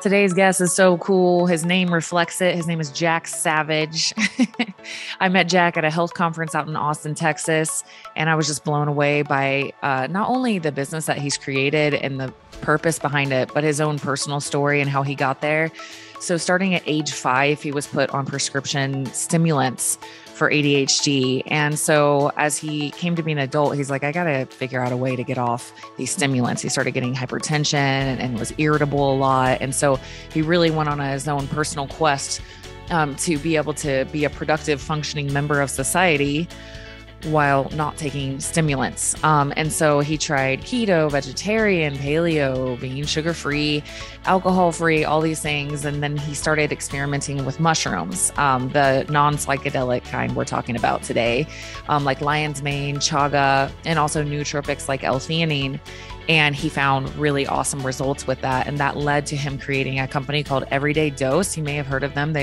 Today's guest is so cool. His name reflects it. His name is Jack Savage. I met Jack at a health conference out in Austin, Texas, and I was just blown away by not only the business that he's created and the purpose behind it, but his own personal story and how he got there. So starting at age 5, he was put on prescription stimulants for ADHD. And so as he came to be an adult, he's like, I got to figure out a way to get off these stimulants. He started getting hypertension and was irritable a lot. And so he really went on his own personal quest to be able to be a productive, functioning member of society while not taking stimulants. And so he tried keto, vegetarian, paleo, being sugar-free, alcohol-free, all these things. And then he started experimenting with mushrooms, the non-psychedelic kind we're talking about today, like lion's mane, chaga, and also nootropics like L-theanine. And he found really awesome results with that. And that led to him creating a company called Everyday Dose. You may have heard of them.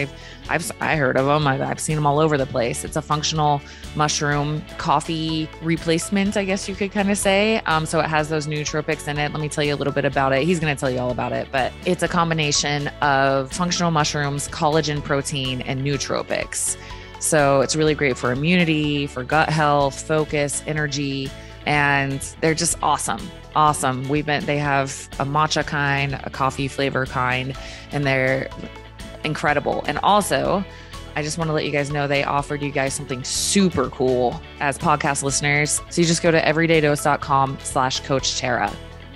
I heard of them. I've seen them all over the place. It's a functional mushroom coffee replacement, I guess you could kind of say. So it has those nootropics in it. Let me tell you a little bit about it. He's going to tell you all about it, but it's a combination of functional mushrooms, collagen protein, and nootropics. So it's really great for immunity, for gut health, focus, energy, and they're just awesome. Awesome. They have a matcha kind, a coffee flavor kind, and they're incredible. And also, I just want to let you guys know they offered you guys something super cool as podcast listeners. So you just go to everydaydose.com/coach Tara.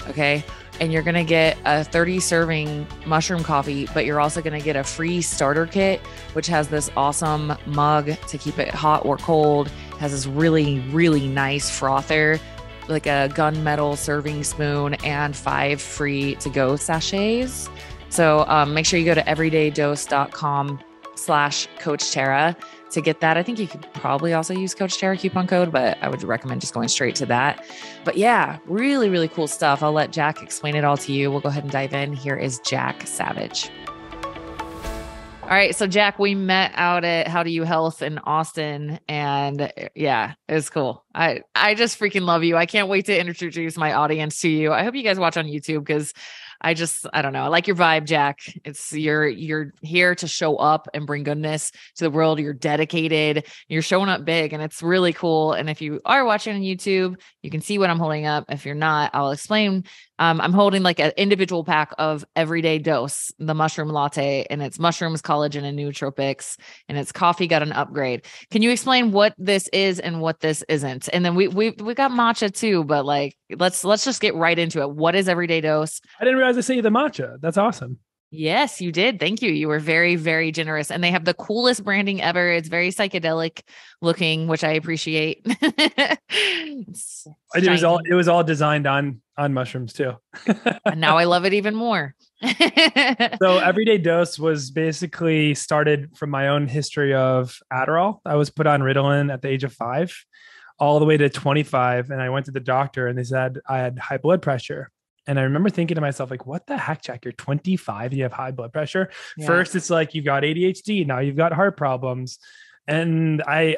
Okay. And you're going to get a 30-serving mushroom coffee, but you're also going to get a free starter kit, which has this awesome mug to keep it hot or cold. It has this really, really nice frother, like a gunmetal serving spoon, and 5 free to go sachets. So make sure you go to everydaydose.com/coach Tara to get that. I think you could probably also use Coach Tara coupon code, but I would recommend just going straight to that. But yeah, really, really cool stuff. I'll let Jack explain it all to you. We'll go ahead and dive in. Here is Jack Savage. All right. So Jack, we met out at How Do You Health in Austin, and yeah, it was cool. I just freaking love you. I can't wait to introduce my audience to you. I hope you guys watch on YouTube, because I don't know. I like your vibe, Jack. You're here to show up and bring goodness to the world. You're dedicated, you're showing up big, and it's really cool. And if you are watching on YouTube, you can see what I'm holding up. If you're not, I'll explain. I'm holding like an individual pack of Everyday Dose, the mushroom latte, and it's mushrooms, collagen, and nootropics, and it's coffee got an upgrade. Can you explain what this is and what this isn't? And then we got matcha too, but like, let's just get right into it. What is Everyday Dose? I didn't realize I sent you the matcha. That's awesome. Yes, you did. Thank you. You were very, very generous. And they have the coolest branding ever. It's very psychedelic looking, which I appreciate. It was all designed on mushrooms too. And now I love it even more. So Everyday Dose was basically started from my own history of Adderall. I was put on Ritalin at the age of 5, all the way to 25. And I went to the doctor and they said I had high blood pressure. And I remember thinking to myself, like, what the heck, Jack, you're 25 and you have high blood pressure. Yeah. First, it's like, you've got ADHD. Now you've got heart problems. And the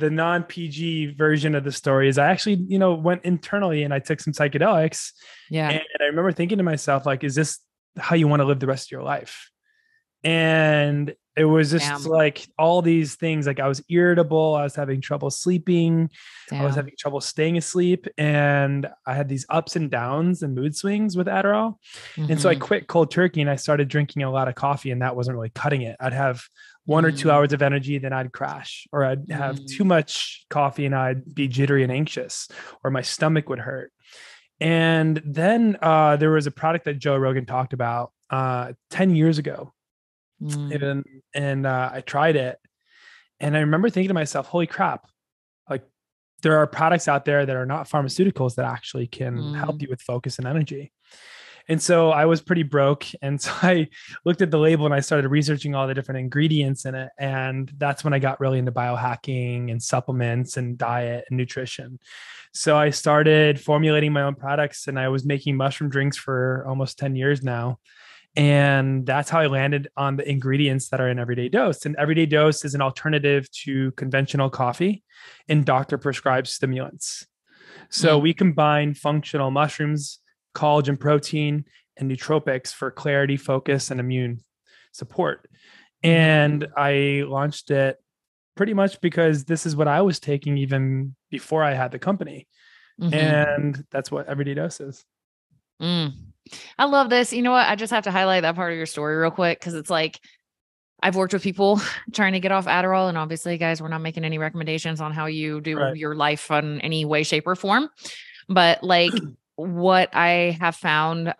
non-PG version of the story is I actually, went internally and I took some psychedelics. Yeah. And I remember thinking to myself, like, is this how you want to live the rest of your life? And it was just like all these things. Like I was irritable. I was having trouble sleeping. Damn. I was having trouble staying asleep. And I had these ups and downs and mood swings with Adderall. Mm-hmm. And so I quit cold turkey and I started drinking a lot of coffee, and that wasn't really cutting it. I'd have 1 or 2 hours of energy, then I'd crash, or I'd have too much coffee and I'd be jittery and anxious, or my stomach would hurt. And then there was a product that Joe Rogan talked about 10 years ago. And I tried it, and I remember thinking to myself, holy crap, like there are products out there that are not pharmaceuticals that actually can help you with focus and energy. And so I was pretty broke. And so I looked at the label and I started researching all the different ingredients in it. And that's when I got really into biohacking and supplements and diet and nutrition. So I started formulating my own products, and I was making mushroom drinks for almost 10 years now. And that's how I landed on the ingredients that are in Everyday Dose. And Everyday Dose is an alternative to conventional coffee and doctor prescribed stimulants. So we combine functional mushrooms, collagen protein, and nootropics for clarity, focus, and immune support. And I launched it pretty much because this is what I was taking even before I had the company. Mm-hmm. And that's what Everyday Dose is. Mm. I love this. You know what? I just have to highlight that part of your story real quick. Cause it's like, I've worked with people trying to get off Adderall, and obviously guys, we're not making any recommendations on how you do your life on any way, shape or form. But like what I have found,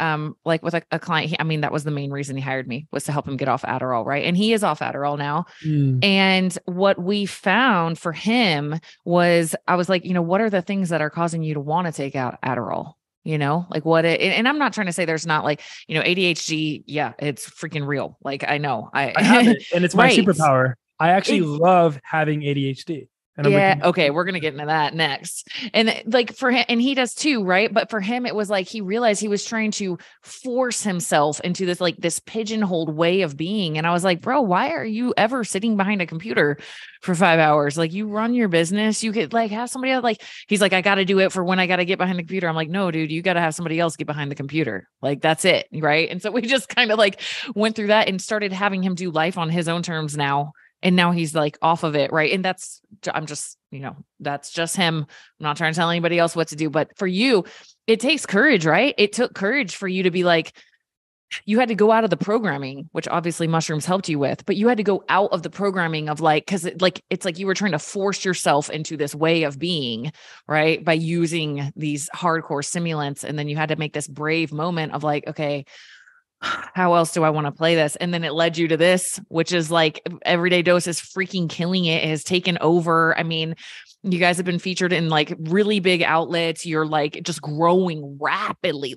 like with a client, that was the main reason he hired me, was to help him get off Adderall. Right. And he is off Adderall now. Mm. And what we found for him was, I was like, you know, what are the things that are causing you to want to take out Adderall? You know, like what it, and I'm not trying to say there's not like, you know, ADHD. Yeah. It's freaking real. Like I know I have it, and it's my superpower. I actually love having ADHD. And okay. We're going to get into that next. And like for him, and he does too. Right. But for him, it was like, he realized he was trying to force himself into this, like this pigeonholed way of being. And I was like, bro, why are you ever sitting behind a computer for 5 hours? Like you run your business, you could like have somebody else. Like, he's like, I got to do it for when I got to get behind the computer. I'm like, no, dude, you got to have somebody else get behind the computer. Like, that's it. Right. And so we just kind of like went through that and started having him do life on his own terms now. And now he's like off of it. Right. And that's, I'm just, you know, that's just him. I'm not trying to tell anybody else what to do, but for you, it takes courage, right? It took courage for you to be like, you had to go out of the programming, which obviously mushrooms helped you with, but you had to go out of the programming of like, cause it, like, it's like you were trying to force yourself into this way of being, right? By using these hardcore stimulants. And then you had to make this brave moment of like, okay, how else do I want to play this? And then it led you to this, which is like Everyday Dose is freaking killing it. It has taken over. I mean, you guys have been featured in like really big outlets. You're like just growing rapidly,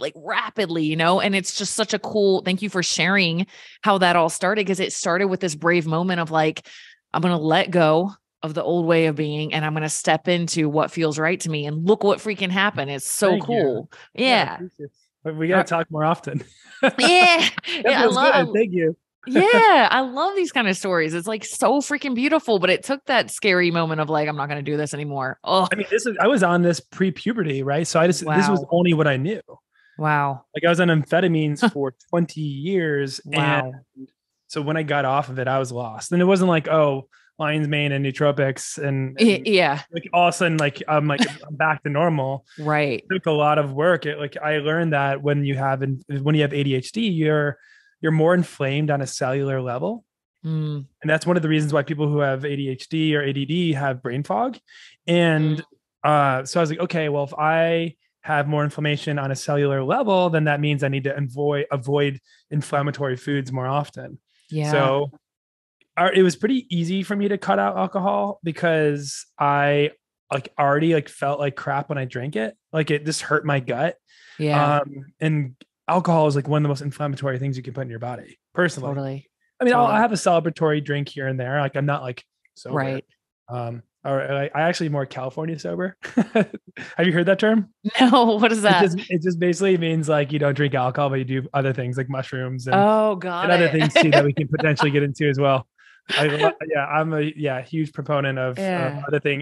you know, and it's just such a cool, thank you for sharing how that all started. Cause it started with this brave moment of like, I'm going to let go of the old way of being. And I'm going to step into what feels right to me, and look what freaking happened. It's so cool. Yeah. We got to talk more often. Yeah. Thank you. Yeah. I love these kind of stories. It's like so freaking beautiful, but it took that scary moment of like, I'm not going to do this anymore. Oh, I mean, I was on this pre-puberty, right? So this was only what I knew. Wow. Like I was on amphetamines for 20 years. Wow. And so when I got off of it, I was lost. And it wasn't like, oh, lion's mane and nootropics and yeah, like all of a sudden, like I'm back to normal. Right. It took a lot of work. I learned that when you have ADHD, you're more inflamed on a cellular level. Mm. And that's one of the reasons why people who have ADHD or ADD have brain fog. And so I was like, okay, well, if I have more inflammation on a cellular level, then that means I need to avoid inflammatory foods more often. Yeah. So it was pretty easy for me to cut out alcohol because I already felt like crap when I drank it. Like it just hurt my gut. Yeah. And alcohol is like one of the most inflammatory things you can put in your body personally. Totally. I mean, I'll have a celebratory drink here and there. Like I'm not like sober. Right. I actually more California sober. Have you heard that term? No. What is that? It just basically means like you don't drink alcohol, but you do other things like mushrooms and other things too that we can potentially get into as well. I'm a huge proponent of anything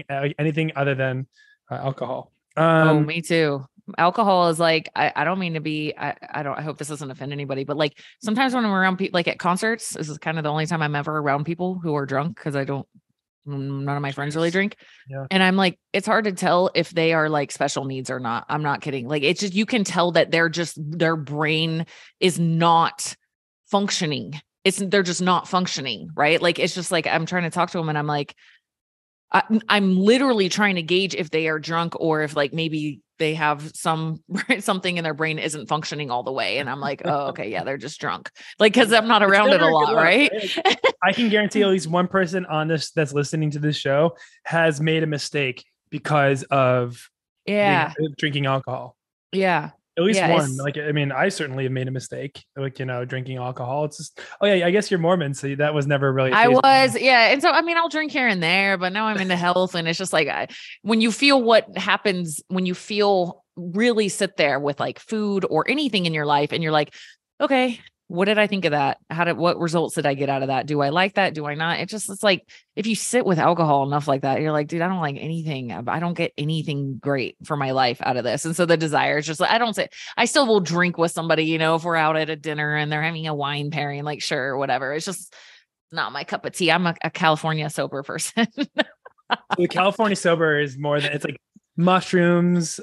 other than alcohol. Me too. Alcohol is like, I don't mean to be, I hope this doesn't offend anybody, but like sometimes when I'm around people, like at concerts, this is kind of the only time I'm ever around people who are drunk. Cause none of my friends really drink. Yeah. And I'm like, it's hard to tell if they are like special needs or not. I'm not kidding. Like it's just, you can tell that they're just, their brain is not functioning. They're just not functioning, right? Like, it's just like, I'm trying to talk to them and I'm like, I'm literally trying to gauge if they are drunk or if like, maybe they have something in their brain isn't functioning all the way. And I'm like, oh, okay. Yeah. They're just drunk. Like, cause I'm not around it a lot. Right. I can guarantee at least one person on this that's listening to this show has made a mistake because of drinking alcohol. Yeah. At least one. Like, I mean, I certainly have made a mistake, like, you know, drinking alcohol. It's just, I guess you're Mormon. So that was never really. I was. And so, I mean, I'll drink here and there, but now I'm into health. And it's just like, when you feel what happens, when you feel really sit there with like food or anything in your life and you're like, okay, what did I think of that? What results did I get out of that? Do I like that? Do I not? It's like, if you sit with alcohol enough like that, you're like, dude, I don't like anything. I don't get anything great for my life out of this. And so the desire is just like, I still will drink with somebody, you know, if we're out at a dinner and they're having a wine pairing, like, sure, whatever. It's just not my cup of tea. I'm a California sober person. The California sober is more than, it's like mushrooms,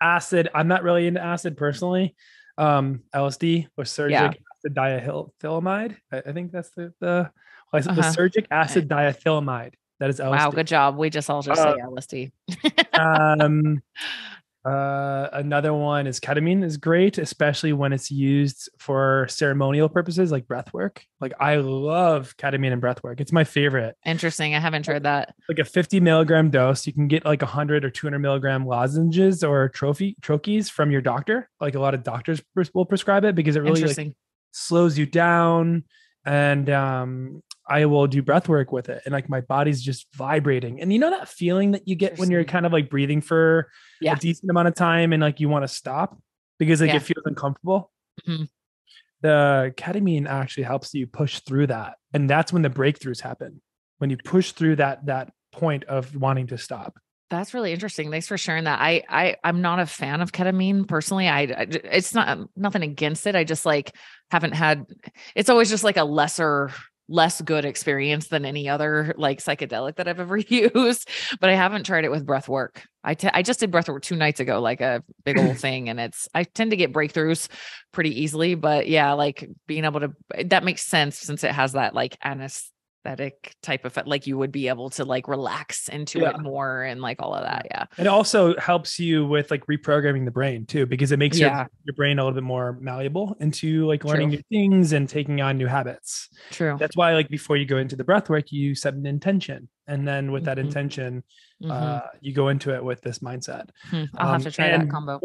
acid. I'm not really into acid personally. LSD or lysergic acid diethylamide. I think that's the lysergic acid diethylamide. That is LSD. Wow, good job. We just all say LSD. Another one is ketamine is great, especially when it's used for ceremonial purposes, like breath work. Like, I love ketamine and breath work. It's my favorite. Interesting. I haven't tried that. Like a 50 milligram dose. You can get like 100 or 200 milligram lozenges or trochees from your doctor. Like, a lot of doctors will prescribe it because it really slows you down. And, I will do breath work with it. And like, my body's just vibrating. And you know, that feeling that you get when you're kind of like breathing for a decent amount of time and like, you want to stop because like it feels uncomfortable. Mm-hmm. The ketamine actually helps you push through that. And that's when the breakthroughs happen, when you push through that point of wanting to stop. That's really interesting. Thanks for sharing that. I'm not a fan of ketamine personally. It's not nothing against it. I just like haven't had, it's always just like a less good experience than any other like psychedelic that I've ever used, but I haven't tried it with breath work. I just did breath work 2 nights ago, like a big old thing. And I tend to get breakthroughs pretty easily, but yeah, like being able to, that makes sense since it has that like anesthetic type of, like you would be able to like relax into it more and like all of that. Yeah. It also helps you with like reprogramming the brain too, because it makes your brain a little bit more malleable into like learning new things and taking on new habits. True. That's why like before you go into the breath work, you set an intention. And then with that intention, you go into it with this mindset. Mm-hmm. I'll have to try that combo.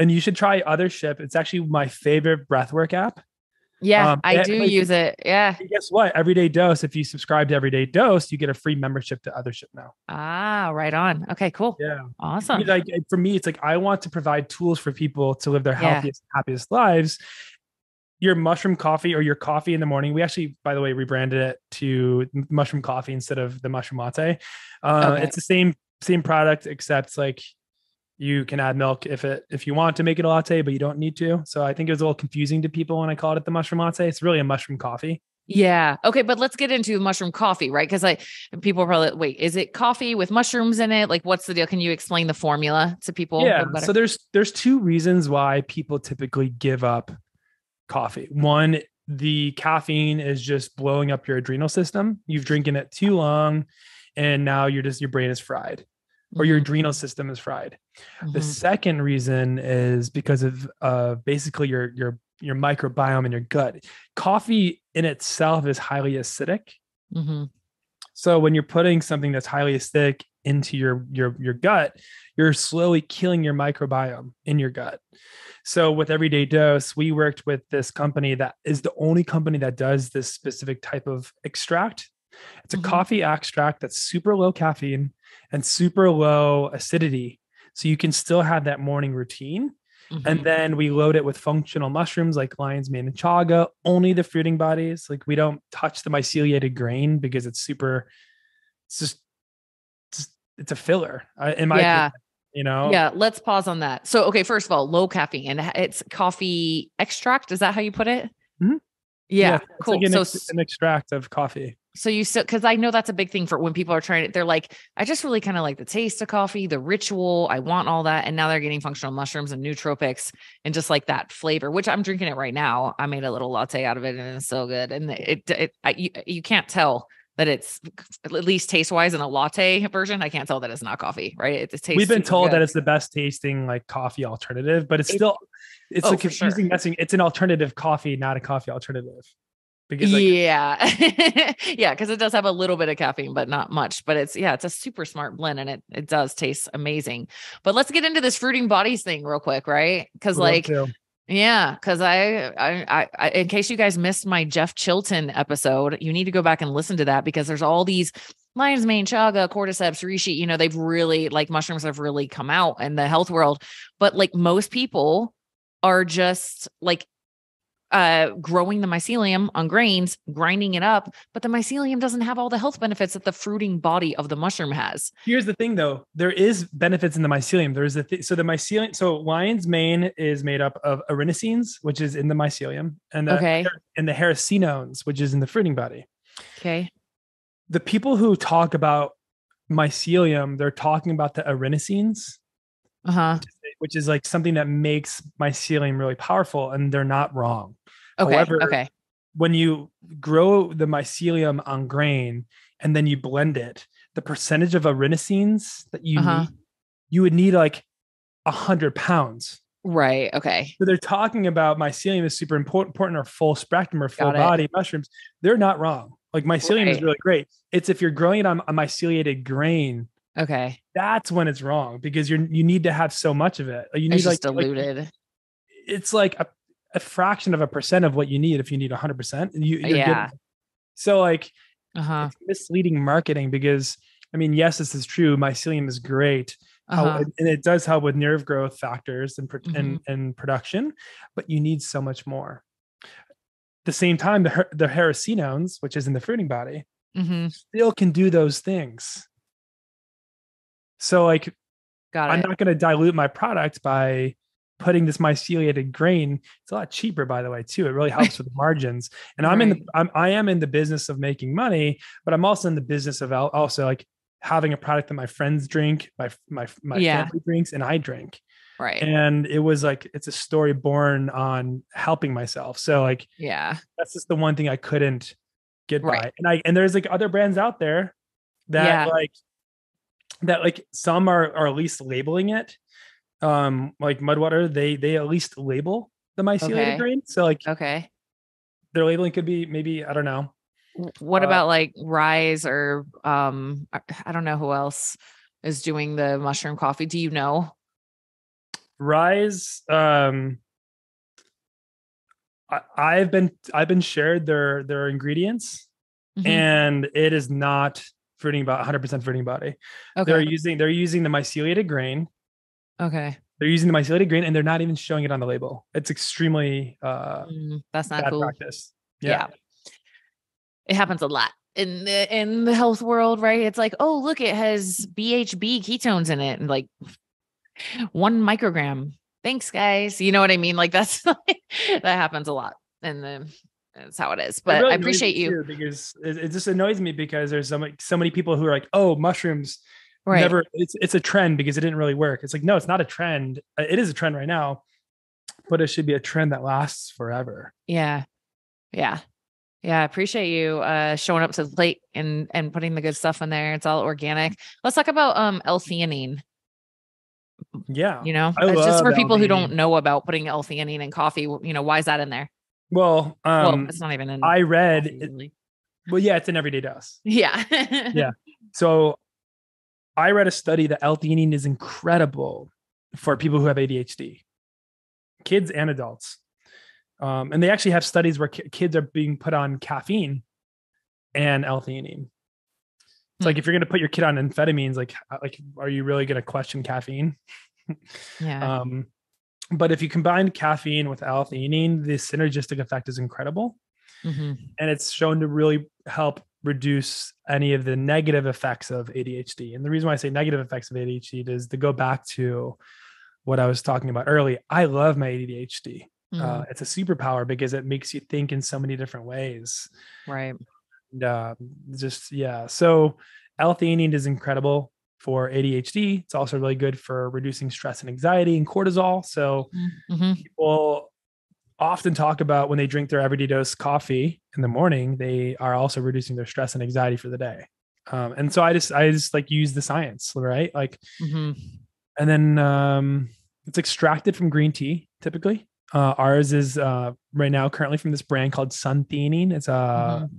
And you should try Othership. It's actually my favorite breath work app. Yeah, I do use it. Yeah. Guess what? Everyday Dose. If you subscribe to Everyday Dose, you get a free membership to Othership now. Ah, right on. Okay, cool. Yeah. Awesome. Like, for me, it's like, I want to provide tools for people to live their healthiest, happiest lives. Your mushroom coffee or your coffee in the morning. We actually, by the way, rebranded it to mushroom coffee instead of the mushroom latte. It's the same product, except like you can add milk if you want to make it a latte, but you don't need to. So I think it was a little confusing to people when I called it the mushroom latte. It's really a mushroom coffee. Yeah. Okay. But let's get into mushroom coffee, right? Cause people probably is it coffee with mushrooms in it? Like, what's the deal? Can you explain the formula to people? Yeah. So there's 2 reasons why people typically give up coffee. One, the caffeine is just blowing up your adrenal system. You've drinking it too long and now your brain is fried. Or your adrenal system is fried. Mm-hmm. The second reason is because of basically your microbiome in your gut. Coffee in itself is highly acidic. Mm-hmm. So when you're putting something that's highly acidic into your gut, you're slowly killing your microbiome in your gut. So with Everyday Dose, we worked with this company that is the only company that does this specific type of extract. It's a coffee extract that's super low caffeine and super low acidity. So you can still have that morning routine. Mm-hmm. And then we load it with functional mushrooms like lion's mane and chaga, only the fruiting bodies. Like, we don't touch the myceliated grain because it's a filler in my opinion, you know? Yeah. Let's pause on that. So, okay. First of all, low caffeine, and it's coffee extract. Is that how you put it? Mm-hmm. Yeah. Cool. Like an extract of coffee. So because I know that's a big thing for when people are trying it, they're like, I just really kind of like the taste of coffee, the ritual, I want all that. And now they're getting functional mushrooms and nootropics and just like that flavor, which I'm drinking it right now. I made a little latte out of it and it's so good. And you can't tell that it's, at least taste wise in a latte version, I can't tell that it's not coffee, right? It tastes. We've been told that it's the best tasting like coffee alternative, but it's a confusing message. It's an alternative coffee, not a coffee alternative. Because because it does have a little bit of caffeine, but not much, but it's a super smart blend and it does taste amazing. But let's get into this fruiting bodies thing real quick. Right. Cause I, in case you guys missed my Jeff Chilton episode, you need to go back and listen to that because there's all these lion's mane, chaga, cordyceps, reishi, you know, they've really like mushrooms have really come out in the health world, but like most people are just like, growing the mycelium on grains, grinding it up, but the mycelium doesn't have all the health benefits that the fruiting body of the mushroom has. Here's the thing though. There is benefits in the mycelium. There is the mycelium. So lion's mane is made up of erinacines, which is in the mycelium, and the hericenones, which is in the fruiting body. Okay. The people who talk about mycelium, they're talking about the erinacines, which is like something that makes mycelium really powerful, and they're not wrong. Okay. However, when you grow the mycelium on grain and then you blend it, the percentage of erinacines that you need, you would need like 100 pounds. Right. Okay. So they're talking about mycelium is super important or full spectrum or full body mushrooms. They're not wrong. Like mycelium is really great. It's if you're growing it on a myceliated grain. Okay. That's when it's wrong, because you need to have so much of it. You need diluted. It's like a fraction of a percent of what you need. If you need 100%, you're good. So like it's misleading marketing, because I mean, yes, this is true. Mycelium is great. And it does help with nerve growth factors and production, but you need so much more. At the same time, the hericenones, which is in the fruiting body, still can do those things. So like, I'm not going to dilute my product by putting this myceliated grain. It's a lot cheaper, by the way, too. It really helps with the margins. And I am in the business of making money, but I'm also in the business of also like having a product that my friends drink, my family drinks, and I drink. Right. And it was like, it's a story born on helping myself. So like, that's just the one thing I couldn't get by. And there's like other brands out there that some are at least labeling it, like Mudwater, they at least label the mycelium grain. So like, their labeling could be maybe, I don't know. What about like Rise or, I don't know who else is doing the mushroom coffee. Do you know? Rise, I've been shared their ingredients and it is not fruiting about 100% fruiting body. Okay. They're using the myceliated grain. Okay. They're using the myceliated grain and they're not even showing it on the label. It's extremely, that's not bad cool practice. Yeah. It happens a lot in the health world, right? It's like, oh, look, it has BHB ketones in it. And like 1 microgram. Thanks guys. You know what I mean? Like that's that happens a lot. And that's how it is, but it really I appreciate you because it just annoys me because there's so many people who are like, oh, mushrooms never, it's a trend because it didn't really work. It's like, no, it's not a trend. It is a trend right now, but it should be a trend that lasts forever. Yeah. Yeah. Yeah. I appreciate you showing up to the plate and putting the good stuff in there. It's all organic. Let's talk about L-theanine. Yeah. You know, it's just for people who don't know about putting L-theanine in coffee. You know, why is that in there? Well, it's not even in. I read. It's an everyday dose. Yeah. Yeah. So I read a study that L-theanine is incredible for people who have ADHD, kids and adults. And they actually have studies where kids are being put on caffeine and L-theanine. It's like, if you're going to put your kid on amphetamines, like, are you really going to question caffeine? Yeah. But if you combine caffeine with L-theanine, the synergistic effect is incredible. And it's shown to really help reduce any of the negative effects of ADHD. And the reason why I say negative effects of ADHD is to go back to what I was talking about early. I love my ADHD. It's a superpower because it makes you think in so many different ways. Right. And, so L-theanine is incredible for ADHD. It's also really good for reducing stress and anxiety and cortisol. So people often talk about when they drink their everyday dose coffee in the morning, they are also reducing their stress and anxiety for the day. And so I just like use the science, right? Like, and then, it's extracted from green tea typically. Ours is, right now currently from this brand called Sun-theanine. It's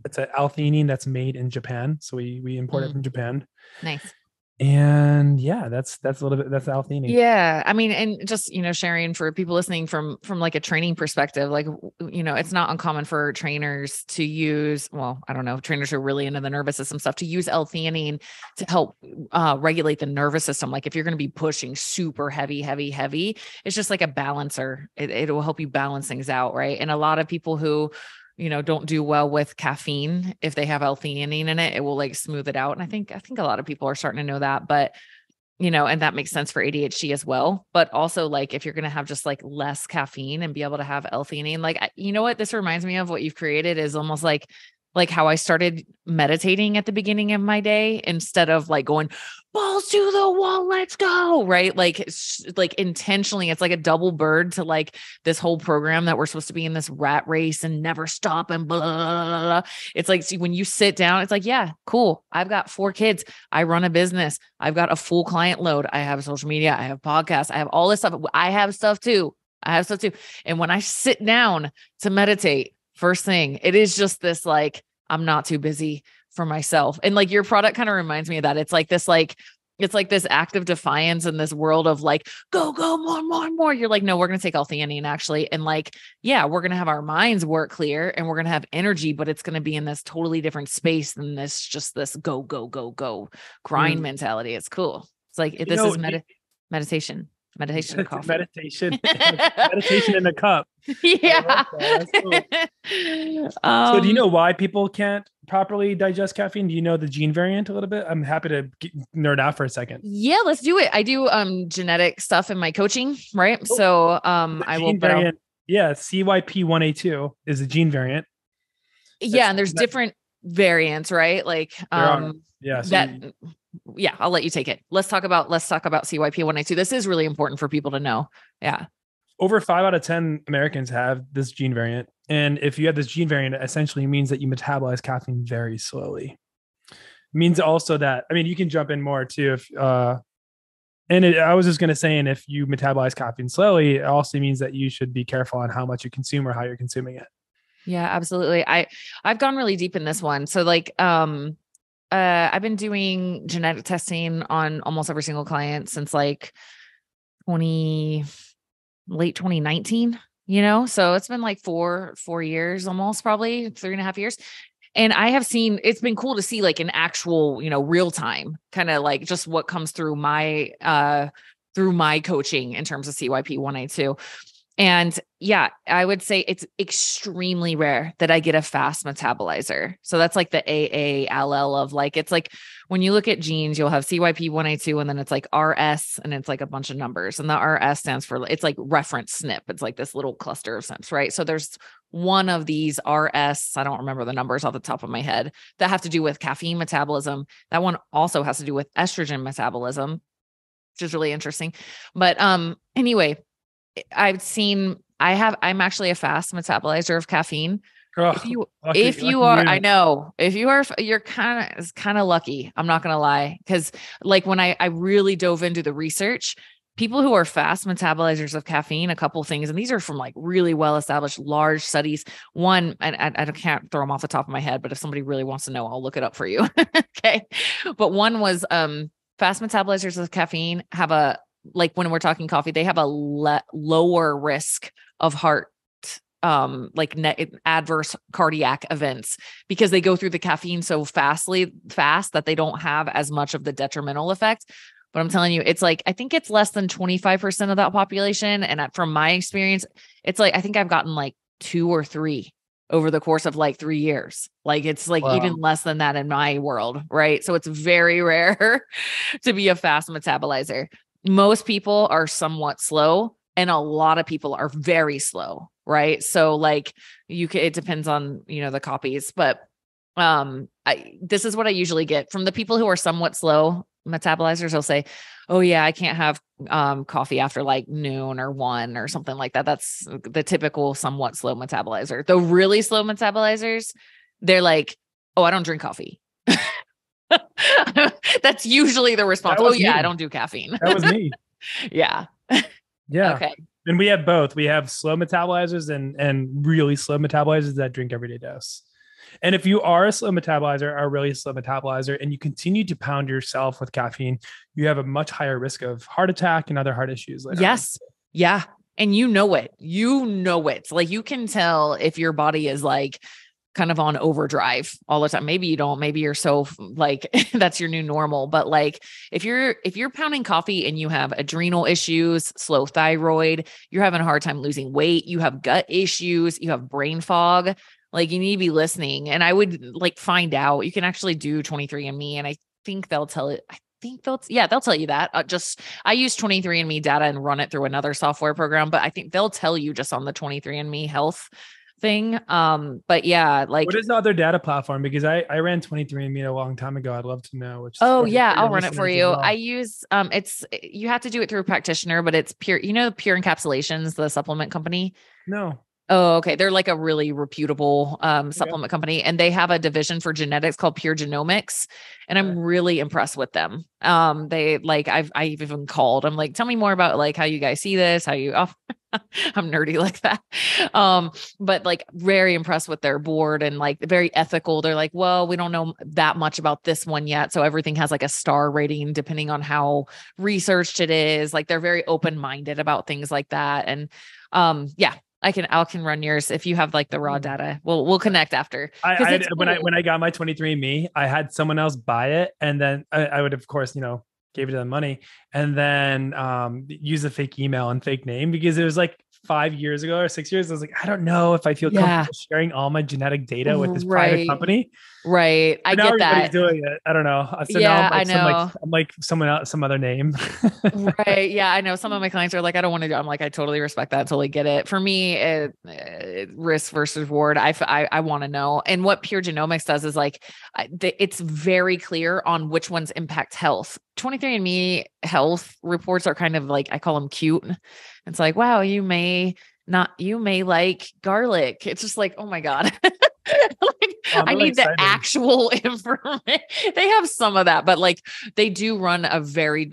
it's an L-theanine that's made in Japan. So we import it from Japan. Nice. And yeah, that's a little bit, that's L-theanine. Yeah. I mean, and just, you know, sharing for people listening from like a training perspective, like, you know, it's not uncommon for trainers to use, well, I don't know, trainers who are really into the nervous system stuff to use L-theanine to help regulate the nervous system. Like if you're going to be pushing super heavy, it's just like a balancer. It will help you balance things out. Right. And a lot of people who, you know, don't do well with caffeine, if they have L-theanine in it, it will like smooth it out. And I think a lot of people are starting to know that, but you know, and that makes sense for ADHD as well. But also like, if you're going to have just like less caffeine and be able to have L-theanine, like, you know what, this reminds me of what you've created is almost like how I started meditating at the beginning of my day, instead of like going balls to the wall, let's go. Right. Like intentionally, it's like a double bird to like this whole program that we're supposed to be in this rat race and never stop and blah, blah, blah, blah. It's like, see, when you sit down, it's like, yeah, cool. I've got 4 kids. I run a business. I've got a full client load. I have social media. I have podcasts. I have all this stuff. I have stuff too. And when I sit down to meditate, first thing, it is just this, like, I'm not too busy for myself. And like your product kind of reminds me of that. It's like this, it's like this act of defiance in this world of like, go more. You're like, no, we're going to take L-theanine actually. And like, yeah, we're going to have our minds work clear and we're going to have energy, but it's going to be in this totally different space than this, just this go grind mentality. It's cool. It's like, this is meditation. Meditation, coffee. Meditation in a cup. Yeah. That's cool. So do you know why people can't properly digest caffeine? Do you know the gene variant a little bit? I'm happy to nerd out for a second. Yeah, let's do it. I do genetic stuff in my coaching, right? Oh, so I will. Variant, yeah, CYP1A2 is the gene variant. Yeah, and there's different variants, right? Like yeah, I'll let you take it. Let's talk about CYP1A2. This is really important for people to know. Yeah. Over 5 out of 10 Americans have this gene variant. And if you have this gene variant, it essentially means that you metabolize caffeine very slowly. It means also that, I mean, you can jump in more too. I was just going to say, and if you metabolize caffeine slowly, it also means that you should be careful on how much you consume or how you're consuming it. Yeah, absolutely. I've gone really deep in this one. So like, I've been doing genetic testing on almost every single client since like late 2019, you know? So it's been like four years, almost probably 3.5 years. And I have seen, it's been cool to see like an actual, you know, real time kind of like just what comes through my coaching in terms of CYP1A2. And yeah, I would say it's extremely rare that I get a fast metabolizer. So that's like the AALL of like, it's like when you look at genes, you'll have CYP1A2 and then it's like RS and it's like a bunch of numbers. And the RS stands for, it's like reference SNP. It's like this little cluster of SNPs, right? So there's one of these RS, I don't remember the numbers off the top of my head, that have to do with caffeine metabolism. That one also has to do with estrogen metabolism, which is really interesting. But anyway, I'm actually a fast metabolizer of caffeine. Oh, you're kind of lucky. I'm not going to lie. Cause like when I really dove into the research, people who are fast metabolizers of caffeine, a couple things, and these are from like really well-established large studies. One, and I can't throw them off the top of my head, but if somebody really wants to know, I'll look it up for you. Okay. But one was, fast metabolizers of caffeine have like when we're talking coffee, they have a lower risk of heart, adverse cardiac events because they go through the caffeine so fast that they don't have as much of the detrimental effect. But I'm telling you, it's like, I think it's less than 25% of that population. And from my experience, it's like, I think I've gotten like 2 or 3 over the course of like 3 years. Like it's like even less than that in my world. Right. So it's very rare to be a fast metabolizer. Most people are somewhat slow and a lot of people are very slow. Right. So like it depends on, you know, the copies, but, this is what I usually get from the people who are somewhat slow metabolizers. They'll say, oh yeah, I can't have, coffee after like noon or 1 or something like that. That's the typical somewhat slow metabolizer. The really slow metabolizers, they're like, oh, I don't drink coffee. That's usually the response. Oh yeah, me. I don't do caffeine. That was me. Yeah. Yeah. Okay. And we have both. We have slow metabolizers and really slow metabolizers that drink everyday dose. And if you are a slow metabolizer or a really slow metabolizer, and you continue to pound yourself with caffeine, you have a much higher risk of heart attack and other heart issues later. Yes. Yeah. And you know it, Like you can tell if your body is like kind of on overdrive all the time. Maybe you don't, maybe you're so like, that's your new normal. But like, if you're pounding coffee and you have adrenal issues, slow thyroid, you're having a hard time losing weight, you have gut issues, you have brain fog, like you need to be listening. And I would like find out, you can actually do 23andMe. And I think they'll tell it. They'll tell you that. I use 23andMe data and run it through another software program, but I think they'll tell you just on the 23andMe health thing. But yeah, like what is the other data platform? Because I ran 23andMe a long time ago. I'd love to know which. Oh yeah. I'll run it for you. Well. I use, you have to do it through a practitioner, but it's Pure, you know, Pure Encapsulations, the supplement company. No. Oh, okay. They're like a really reputable supplement company, and they have a division for genetics called Pure Genomics. And I'm really impressed with them. They like, I've even called, I'm like, tell me more about like how you guys see this, I'm nerdy like that. But like very impressed with their board and like very ethical. They're like, well, we don't know that much about this one yet. So everything has like a star rating depending on how researched it is. Like they're very open-minded about things like that. And yeah. I can run yours if you have like the raw data. We'll connect after. When I got my 23andMe, I had someone else buy it, and then I would of course gave it to them money, and then use a fake email and fake name, because it was like 5 years ago or 6 years. I was like, I don't know if I feel comfortable sharing all my genetic data with this private company. Right. But I get that. Doing it. I don't know. So yeah, now I'm like someone else, some other name. Right. Yeah. I know some of my clients are like, I don't want to do, I'm like, I totally respect that. Totally get it. For me, risk versus reward. I want to know. And what Pure Genomics does is like, it's very clear on which ones impact health. 23andMe health reports are kind of like, I call them cute. It's like, wow, you may like garlic. It's just like, oh my God. I need the actual information. They have some of that, but like they do run a very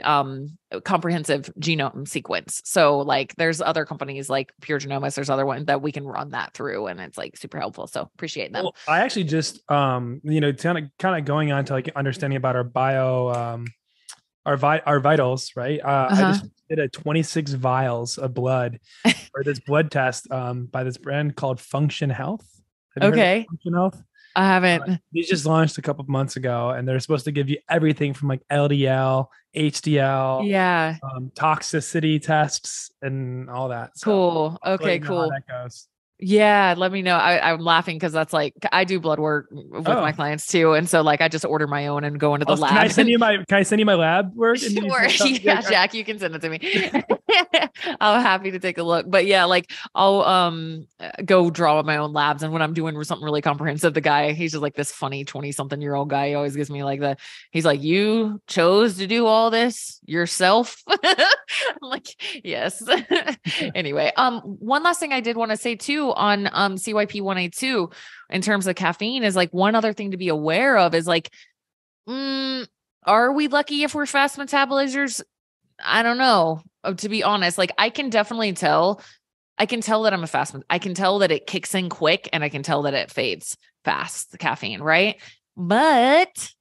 comprehensive genome sequence. So like there's other companies like Pure Genomics, there's other ones that we can run that through, and it's like super helpful. So appreciate them. Well, I actually just, kind of going on to like understanding about our bio, our vitals, right? I just did a 26 vials of blood for this blood test by this brand called Function Health. Have you heard of Function Health? I haven't. They just launched a couple of months ago, and they're supposed to give you everything from like LDL, HDL, toxicity tests, and all that. So cool. Okay. Cool. How that goes. Yeah. Let me know. I'm laughing because that's like, I do blood work with my clients too. And so like, I just order my own and go into the lab. Can I send you my lab work? Sure. Yeah, Jack, you can send it to me. I'm happy to take a look, but yeah, like I'll, go draw my own labs. And when I'm doing something really comprehensive, the guy, he's just like this funny 20-something-year-old guy. He always gives me like the, he's like, you chose to do all this yourself. I'm like, yes. Anyway. One last thing I did want to say too, on CYP1A2 in terms of caffeine is like one other thing to be aware of is like, are we lucky if we're fast metabolizers? I don't know. To be honest, like I can definitely tell. I can tell that I'm a fast. I can tell that it kicks in quick, and I can tell that it fades fast, the caffeine, right? But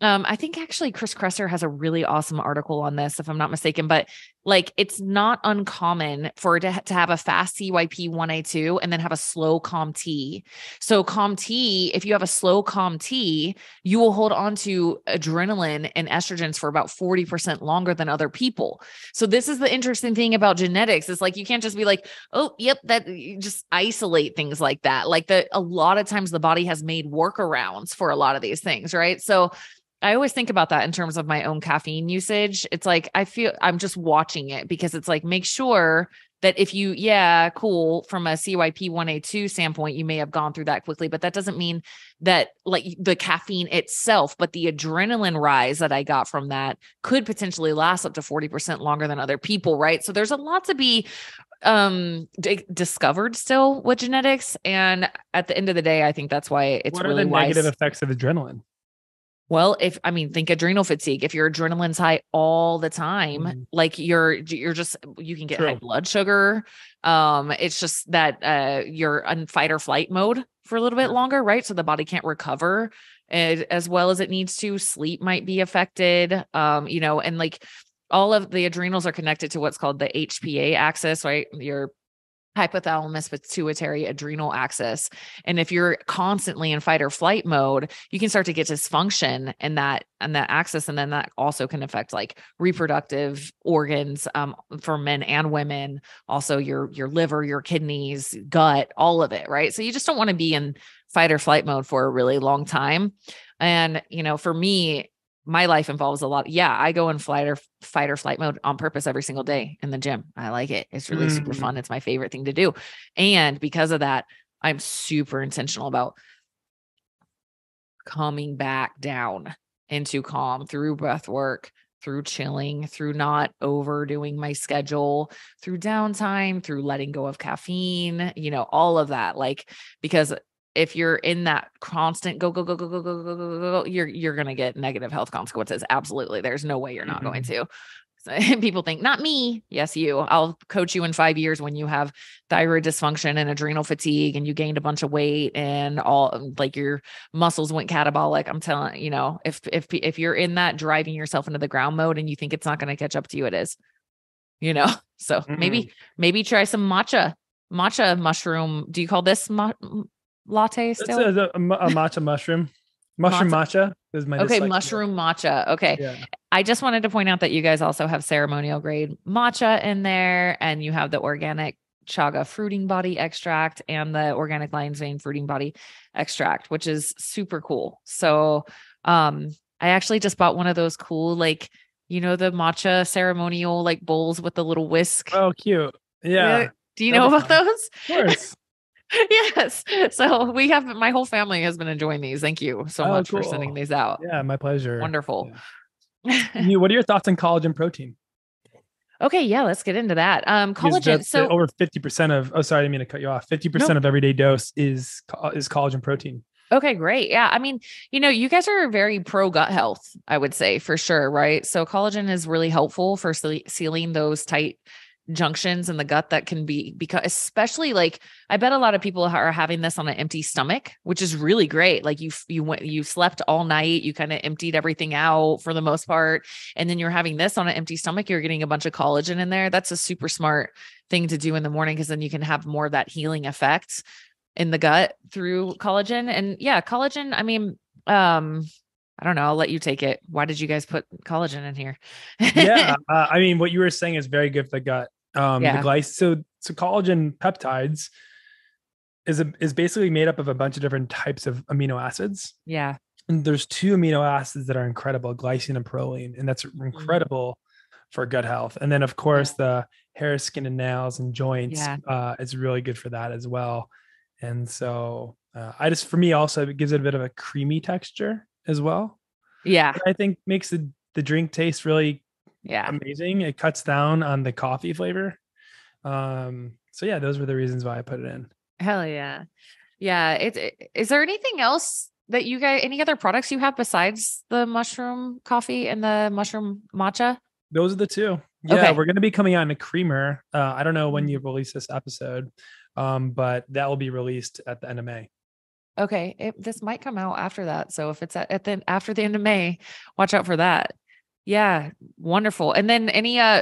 I think actually Chris Kresser has a really awesome article on this, if I'm not mistaken, but like, it's not uncommon for it to have a fast CYP1A2 and then have a slow COMT. So COMT, if you have a slow COMT, you will hold on to adrenaline and estrogens for about 40% longer than other people. So this is the interesting thing about genetics. It's like, you can't just be like, oh, yep, that you just isolate things like that. Like a lot of times the body has made workarounds for a lot of these things, right? So I always think about that in terms of my own caffeine usage. It's like, I feel I'm just watching it because it's like, make sure that if you, from a CYP1A2 standpoint, you may have gone through that quickly, but that doesn't mean that like the caffeine itself, but the adrenaline rise that I got from that could potentially last up to 40% longer than other people. Right. So there's a lot to be discovered still with genetics. And at the end of the day, I think that's why it's really wise. What are the negative effects of adrenaline? Well, think adrenal fatigue. If your adrenaline's high all the time, like you can get high blood sugar. It's just that you're in fight or flight mode for a little bit longer, right? So the body can't recover as well as it needs to. Sleep might be affected, you know, and like all of the adrenals are connected to what's called the HPA axis, right? Your hypothalamus pituitary adrenal axis. And if you're constantly in fight or flight mode, you can start to get dysfunction in that axis. And then that also can affect like reproductive organs, for men and women, also your liver, your kidneys, gut, all of it. Right. So you just don't want to be in fight or flight mode for a really long time. And, you know, for me, my life involves a lot. Yeah. I go in fight or flight mode on purpose every single day in the gym. I like it. It's really super fun. It's my favorite thing to do. And because of that, I'm super intentional about coming back down into calm through breath work, through chilling, through not overdoing my schedule, through downtime, through letting go of caffeine, you know, all of that. Like, because if you're in that constant go, you're going to get negative health consequences. Absolutely. There's no way you're not going to. So, people think, not me. Yes, you. I'll coach you in 5 years when you have thyroid dysfunction and adrenal fatigue and you gained a bunch of weight and all, like, your muscles went catabolic. I'm telling you, know, if you're in that driving yourself into the ground mode and you think it's not going to catch up to you, it is, you know. So maybe try some matcha mushroom. Do you call this latte still? It's a matcha mushroom. Mushroom matcha is my okay. Mushroom matcha. Okay. Yeah. I just wanted to point out that you guys also have ceremonial grade matcha in there, and you have the organic chaga fruiting body extract and the organic lion's mane fruiting body extract, which is super cool. So, I actually just bought one of those cool, like, you know, the matcha ceremonial, like, bowls with the little whisk. Oh, cute. Yeah. Do you know about those? Of course. Yes. So we have, my whole family has been enjoying these. Thank you so much for sending these out. Yeah. My pleasure. Wonderful. Yeah. What are your thoughts on collagen protein? Okay. Yeah. Let's get into that. Collagen. So over 50% of, oh, sorry, I didn't mean to cut you off. 50% of everyday dose is collagen protein. Okay, great. Yeah. I mean, you know, you guys are very pro gut health, I would say, for sure. Right. So collagen is really helpful for sealing those tight junctions in the gut that can be, because especially, like, I bet a lot of people are having this on an empty stomach, which is really great. Like, you slept all night, you kind of emptied everything out for the most part. And then you're having this on an empty stomach, you're getting a bunch of collagen in there. That's a super smart thing to do in the morning, because then you can have more of that healing effect in the gut through collagen. And yeah, collagen, I mean, I don't know. I'll let you take it. Why did you guys put collagen in here? Yeah. I mean, what you were saying is very good for the gut. Yeah. So collagen peptides is basically made up of a bunch of different types of amino acids. Yeah. And there's two amino acids that are incredible, glycine and proline, and that's incredible for gut health. And then, of course, the hair, skin, and nails and joints is really good for that as well. And so for me also, it gives it a bit of a creamy texture as well. Yeah. And I think makes the drink taste really amazing. It cuts down on the coffee flavor. So yeah, those were the reasons why I put it in. Hell yeah. Yeah. Is there anything else that you guys, any other products you have besides the mushroom coffee and the mushroom matcha? Those are the two. Yeah. Okay. We're going to be coming out in a creamer. I don't know when you release this episode, but that will be released at the end of May. Okay. This might come out after that. So if it's after the end of May, watch out for that. Yeah. Wonderful. And then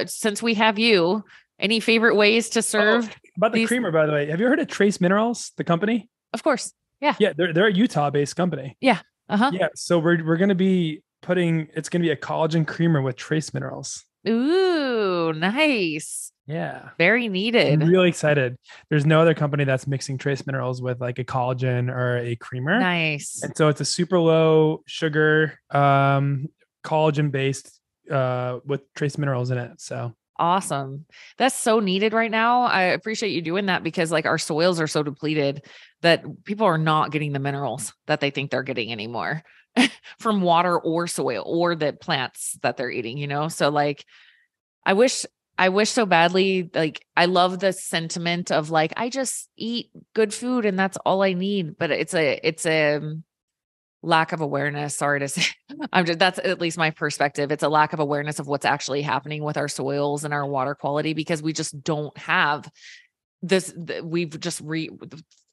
since we have you, any favorite ways to serve? About the creamer, by the way, have you heard of Trace Minerals, the company? Of course. Yeah. Yeah. They're a Utah-based company. Yeah. Uh-huh. Yeah. So we're going to be it's going to be a collagen creamer with trace minerals. Ooh, nice. Yeah. Very needed. I'm really excited. There's no other company that's mixing trace minerals with, like, a collagen or a creamer. Nice. And so it's a super low sugar, collagen based, with trace minerals in it. So awesome. That's so needed right now. I appreciate you doing that, because, like, our soils are so depleted that people are not getting the minerals that they think they're getting anymore from water or soil or the plants that they're eating, you know? So, like, I wish so badly, like, I love the sentiment of, like, I just eat good food and that's all I need, but it's a lack of awareness. Sorry to say, that's at least my perspective. It's a lack of awareness of what's actually happening with our soils and our water quality, because we just don't have this. We've just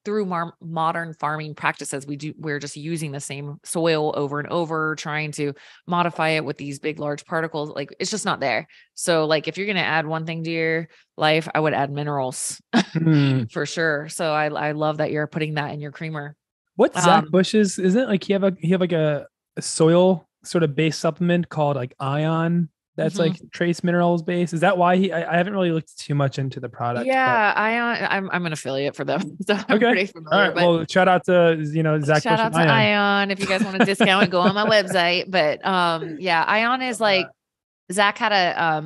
through modern farming practices, we're just using the same soil over and over, trying to modify it with these big, large particles. Like, it's just not there. So like, if you're going to add one thing to your life, I would add minerals for sure. So I love that you're putting that in your creamer. What Zach Bush's, isn't it like he have like a soil sort of based supplement called like Ion? That's like trace minerals based. Is that why I haven't really looked too much into the product. Yeah. I'm an affiliate for them. So I'm pretty familiar. All right. Well, shout out to, Zach. Shout out to Ion. If you guys want a discount, go on my website. But, yeah, Ion is like, Zach had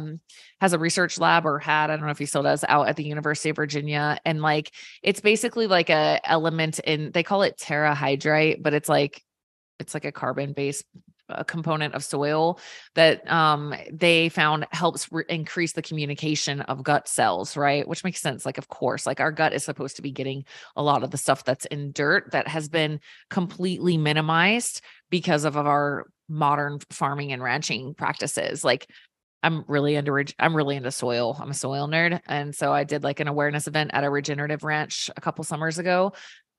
has a research lab, or had, I don't know if he still does, out at the University of Virginia. And like, it's basically like a element in, they call it terrahydrite, but it's like a carbon based a component of soil that they found helps increase the communication of gut cells, right? Which makes sense. Like, of course, like our gut is supposed to be getting a lot of the stuff that's in dirt that has been completely minimized because of our modern farming and ranching practices. Like, I'm really into soil. I'm a soil nerd. And so I did like an awareness event at a regenerative ranch a couple summers ago.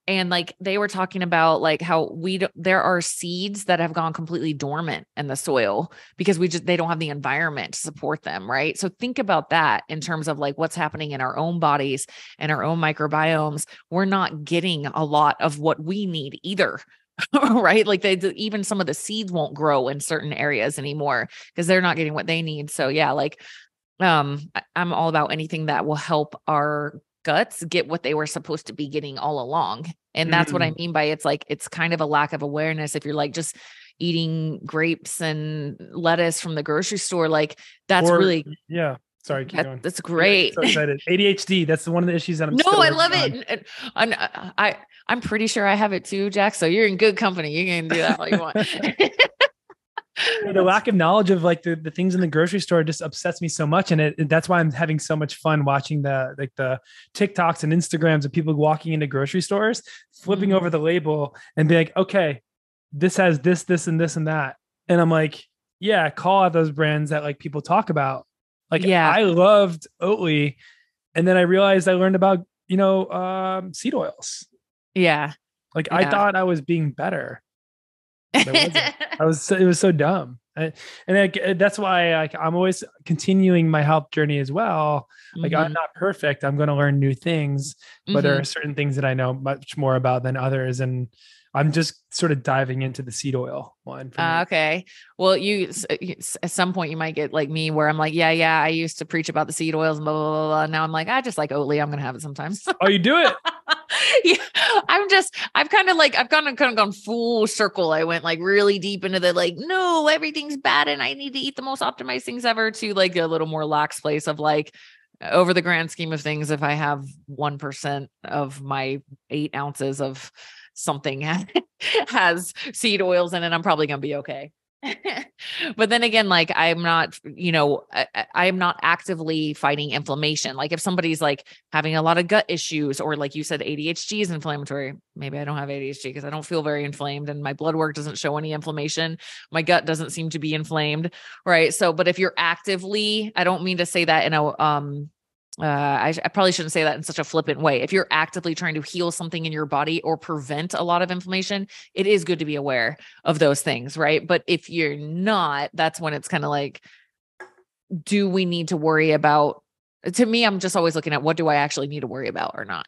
And like, they were talking about like how there are seeds that have gone completely dormant in the soil because they don't have the environment to support them. Right. So think about that in terms of like what's happening in our own bodies and our own microbiomes. We're not getting a lot of what we need either. Right. Like even some of the seeds won't grow in certain areas anymore because they're not getting what they need. So yeah, like, I'm all about anything that will help our guts get what they were supposed to be getting all along. And that's what I mean by it's like, it's kind of a lack of awareness. If you're like just eating grapes and lettuce from the grocery store, like that's yeah. Sorry. Keep going. That's great. So excited. ADHD. That's one of the issues that I love it. And I'm pretty sure I have it too, Jack. So you're in good company. You can do that all you want. The lack of knowledge of like the things in the grocery store just upsets me so much. And that's why I'm having so much fun watching the TikToks and Instagrams of people walking into grocery stores, flipping over the label and be like, okay, this has this, this, and this, and that. And I'm like, yeah, call out those brands that like people talk about. Like, yeah. I loved Oatly. And then I realized I learned about, seed oils. Yeah. Like I thought I was being better. It was so dumb. That's why I'm always continuing my health journey as well. Like I'm not perfect. I'm going to learn new things, but there are certain things that I know much more about than others. And I'm just sort of diving into the seed oil one. Okay. Well, at some point you might get like me where I'm like, yeah. I used to preach about the seed oils and blah, blah, blah, blah. Now I'm like, I just like Oatly. I'm going to have it sometimes. Oh, you do it. Yeah. I've kind of gone full circle. I went like really deep into the, like, no, everything's bad. And I need to eat the most optimized things ever, to like a little more lax place of like, over the grand scheme of things, if I have 1% of my 8 ounces of something has seed oils in it, I'm probably going to be okay. But then again, like I'm not, I'm not actively fighting inflammation. Like if somebody's like having a lot of gut issues, or like you said, ADHD is inflammatory. Maybe I don't have ADHD because I don't feel very inflamed and my blood work doesn't show any inflammation. My gut doesn't seem to be inflamed. Right. So, but if you're actively, I don't mean to say that in a, I probably shouldn't say that in such a flippant way. If you're actively trying to heal something in your body or prevent a lot of inflammation, it is good to be aware of those things, right? But if you're not, that's when it's kind of like, do we need to worry about? To me, I'm just always looking at what do I actually need to worry about or not,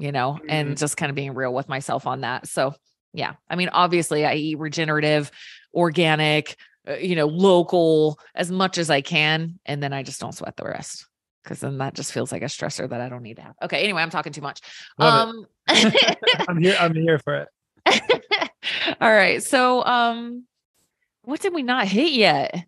and just kind of being real with myself on that. So yeah, I mean, obviously I eat regenerative, organic, local as much as I can. And then I just don't sweat the rest, because then that just feels like a stressor that I don't need to have. Okay. Anyway, I'm talking too much. I'm here for it. All right. So, what did we not hit yet?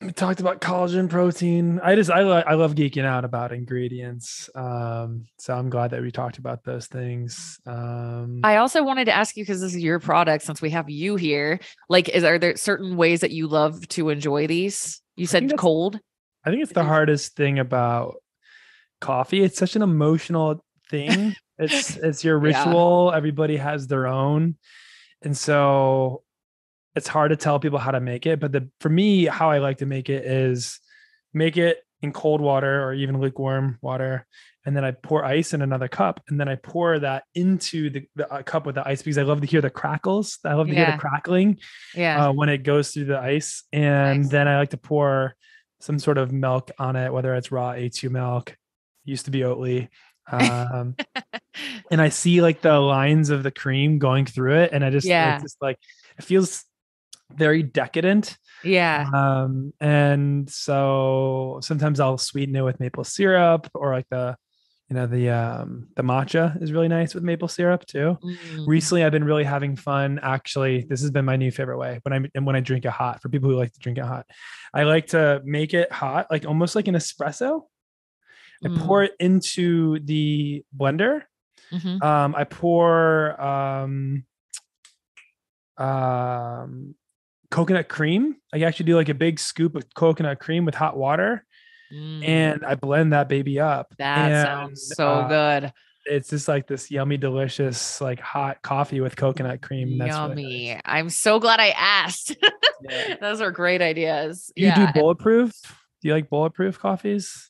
We talked about collagen protein. I love geeking out about ingredients. So I'm glad that we talked about those things. I also wanted to ask you, cause this is your product, since we have you here, like, are there certain ways that you love to enjoy these? You said cold. I think it's the hardest thing about coffee. It's such an emotional thing. It's your ritual. Yeah. Everybody has their own. And so it's hard to tell people how to make it. But for me, how I like to make it is make it, in cold water or even lukewarm water. And then I pour ice in another cup. And then I pour that into the cup with the ice, because I love to hear the crackles. I love to hear the crackling when it goes through the ice. And then I like to pour some sort of milk on it, whether it's raw A2 milk, it used to be Oatly. And I see like the lines of the cream going through it. And I just, it feels very decadent. Yeah. And so sometimes I'll sweeten it with maple syrup, or like the matcha is really nice with maple syrup too. Mm. Recently I've been really having fun. Actually, this has been my new favorite way when I drink it hot, for people who like to drink it hot. I like to make it hot, like almost like an espresso. I pour it into the blender. Mm-hmm. I pour, coconut cream. I actually do like a big scoop of coconut cream with hot water, and I blend that baby up. Sounds so good. It's just like this yummy, delicious, like hot coffee with coconut cream. That's yummy. Really nice. I'm so glad I asked. Those are great ideas. Do you do bulletproof? Do you like bulletproof coffees?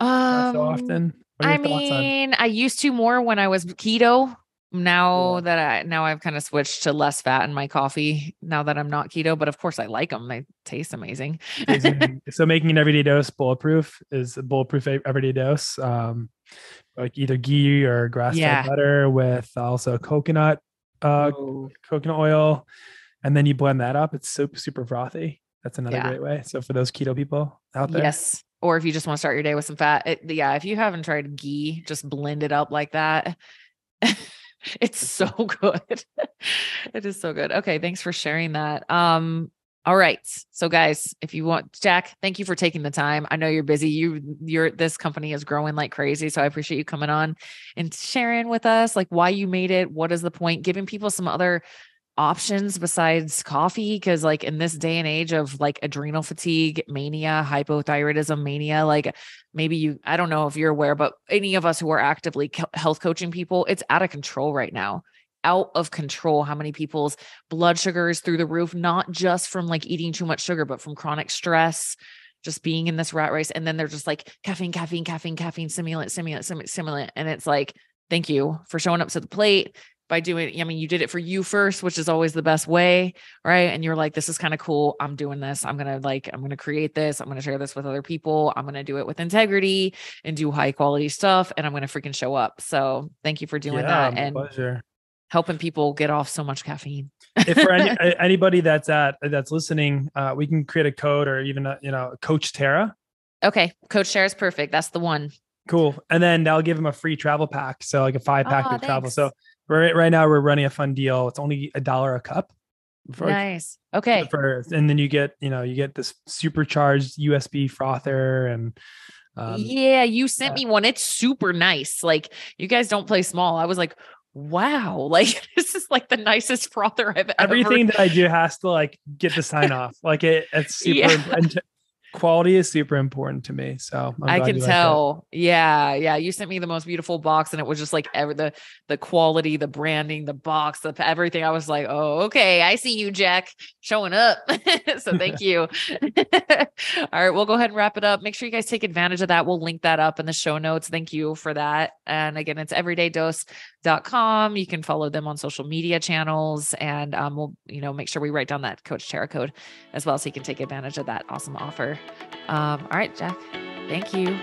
Not so often. I mean, I used to more when I was keto. Now I've kind of switched to less fat in my coffee now that I'm not keto, but of course I like them. They taste amazing. So making an everyday dose bulletproof is a bulletproof everyday dose. Like either ghee or grass-fed butter with also coconut, coconut oil. And then you blend that up. It's super, super frothy. That's another great way. So for those keto people out there. Yes. Or if you just want to start your day with some fat. If you haven't tried ghee, just blend it up like that. It's so good. It is so good. Okay. Thanks for sharing that. All right. So guys, if you want, Jack, thank you for taking the time. I know you're busy. This company is growing like crazy. So I appreciate you coming on and sharing with us, like why you made it. What is the point? Giving people some other options besides coffee. Cause like in this day and age of like adrenal fatigue, mania, hypothyroidism, mania, like maybe I don't know if you're aware, but any of us who are actively health coaching people, it's out of control right now. Out of control. How many people's blood sugar is through the roof, not just from like eating too much sugar, but from chronic stress, just being in this rat race. And then they're just like caffeine, stimulant. And it's like, thank you for showing up to the plate by doing, I mean, you did it for you first, which is always the best way. Right. And you're like, this is kind of cool. I'm doing this. I'm going to create this. I'm going to share this with other people. I'm going to do it with integrity and do high quality stuff. And I'm going to freaking show up. So thank you for doing that. And pleasure. Helping people get off so much caffeine. If for anybody that's listening, we can create a code or even, Coach Tara. Okay. Coach Tara is perfect. That's the one. Cool. And then I'll give them a free travel pack. So like a 5-pack to travel. So right now we're running a fun deal. It's only $1 a cup. Nice. Okay. And then you get this supercharged USB frother and, you sent me one. It's super nice. Like you guys don't play small. I was like, wow. Like this is like the nicest frother I've ever. Everything that I do has to like get the sign off. Like it's super quality is super important to me. So I can tell. Yeah. You sent me the most beautiful box and it was just like the quality, the branding, the box, everything. I was like, oh, okay. I see you, Jack, showing up. So thank you. All right. We'll go ahead and wrap it up. Make sure you guys take advantage of that. We'll link that up in the show notes. Thank you for that. And again, it's everydaydose.com. You can follow them on social media channels and we'll, make sure we write down that Coach Tara code as well. So you can take advantage of that awesome offer. All right, Jack, thank you.